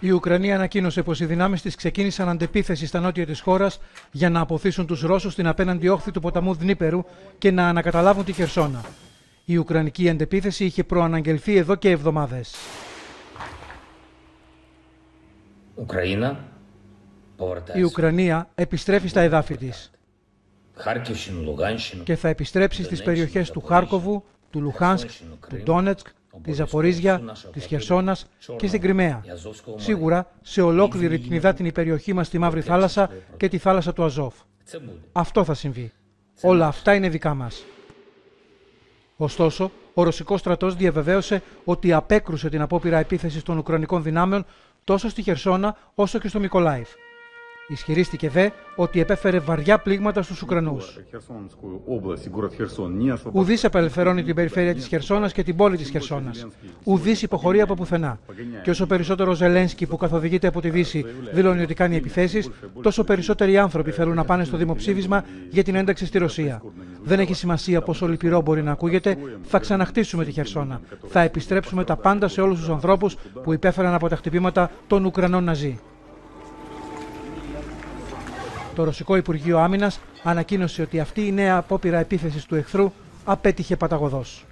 Η Ουκρανία ανακοίνωσε πως οι δυνάμεις της ξεκίνησαν αντεπίθεση στα νότια της χώρας για να αποθήσουν τους Ρώσους στην απέναντι όχθη του ποταμού Δνήπερου και να ανακαταλάβουν τη Χερσόνα. Η Ουκρανική αντεπίθεση είχε προαναγγελθεί εδώ και εβδομάδες. Η Ουκρανία επιστρέφει στα εδάφη της και θα επιστρέψει στις περιοχές του Χάρκοβου, του Λουχάνσκ, του Ντόνετσκ, τη Ζαπορίζια, τη Χερσόνας και στην Κρυμαία. Σίγουρα σε ολόκληρη την υδάτινη περιοχή μας στη Μαύρη Θάλασσα και τη θάλασσα του Αζόφ. Αυτό θα συμβεί. Όλα αυτά είναι δικά μας. Ωστόσο, ο ρωσικός στρατός διαβεβαίωσε ότι απέκρουσε την απόπειρα επίθεσης των Ουκρανικών δυνάμεων τόσο στη Χερσόνα όσο και στο Μικολάηφ. Ισχυρίστηκε δε ότι επέφερε βαριά πλήγματα στους Ουκρανούς. Ουδής απελευθερώνει την περιφέρεια της Χερσόνας και την πόλη της Χερσόνας. Ουδής υποχωρεί από πουθενά. Και όσο περισσότερο ο Ζελένσκι, που καθοδηγείται από τη Δύση, δηλώνει ότι κάνει επιθέσεις, τόσο περισσότεροι άνθρωποι θέλουν να πάνε στο δημοψήφισμα για την ένταξη στη Ρωσία. Δεν έχει σημασία πόσο λυπηρό μπορεί να ακούγεται, θα ξαναχτίσουμε τη Χερσόνα. Θα επιστρέψουμε τα πάντα σε όλους τους ανθρώπους που υπέφεραν από τα χτυπήματα των Ουκρανών Ναζί. Το Ρωσικό Υπουργείο Άμυνας ανακοίνωσε ότι αυτή η νέα απόπειρα επίθεσης του εχθρού απέτυχε παταγωδώς.